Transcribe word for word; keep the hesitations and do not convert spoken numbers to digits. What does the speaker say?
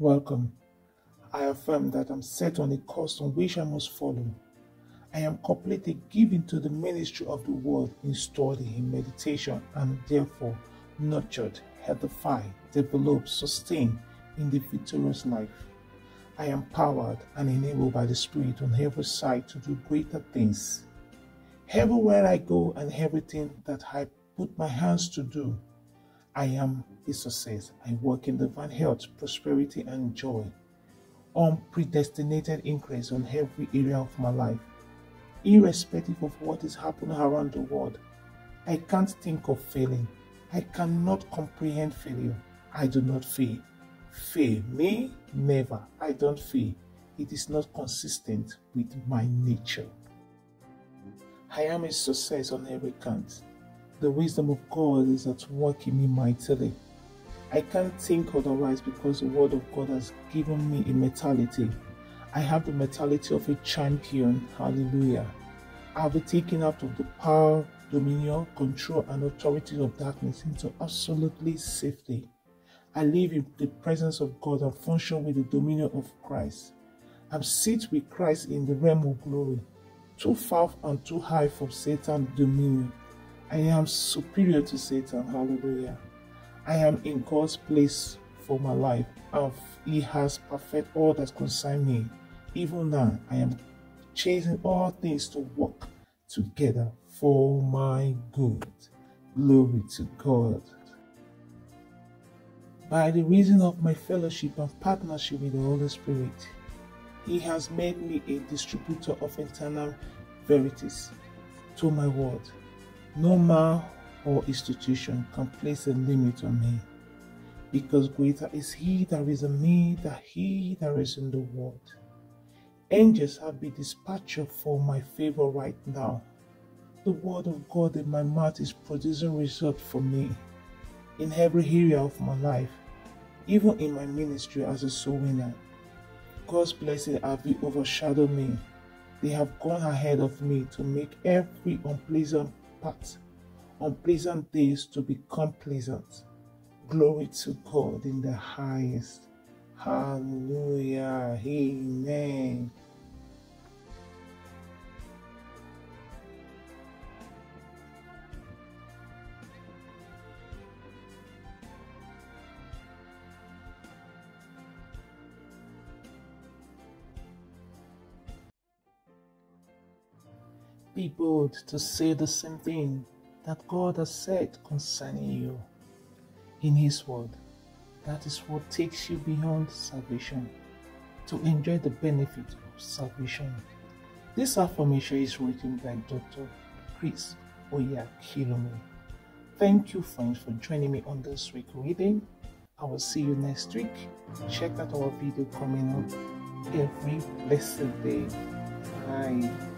Welcome. I affirm that I'm set on a course on which I must follow. I am completely given to the ministry of the word in study, in meditation, and therefore nurtured, edified, developed, sustained in the victorious life. I am powered and enabled by the Spirit on every side to do greater things. Everywhere I go and everything that I put my hands to do, I am a success. I work in divine health, prosperity, and joy. Unpredestinated increase on every area of my life. Irrespective of what is happening around the world, I can't think of failing. I cannot comprehend failure. I do not fail. Fail me? Never. I don't fail. It is not consistent with my nature. I am a success on every count. The wisdom of God is at work in me mightily. I can't think otherwise because the word of God has given me a mentality. I have the mentality of a champion. Hallelujah. I'll be taken out of the power, dominion, control, and authority of darkness into absolutely safety. I live in the presence of God and function with the dominion of Christ. I'm seated with Christ in the realm of glory, too far and too high from Satan's dominion. I am superior to Satan. Hallelujah. I am in God's place for my life, and He has perfected all that concerns me. Even now, I am chasing all things to work together for my good. Glory to God. By the reason of my fellowship and partnership with the Holy Spirit, He has made me a distributor of eternal verities to my word. No man or institution can place a limit on me, because greater is He that is in me than he that is in the world. Angels have been dispatched for my favor right now. The word of God in my mouth is producing results for me in every area of my life, even in my ministry as a soul winner. God's blessings have overshadowed me. They have gone ahead of me to make every unpleasant path, unpleasant days to become pleasant. Glory to God in the highest. Hallelujah. Amen. Be bold to say the same thing that God has said concerning you in His word. That is what takes you beyond salvation, to enjoy the benefit of salvation. This affirmation is written by Doctor Chris Oyakhilome. Thank you, friends, for joining me on this week's reading. I will see you next week. Check out our video coming up every blessed day. Bye.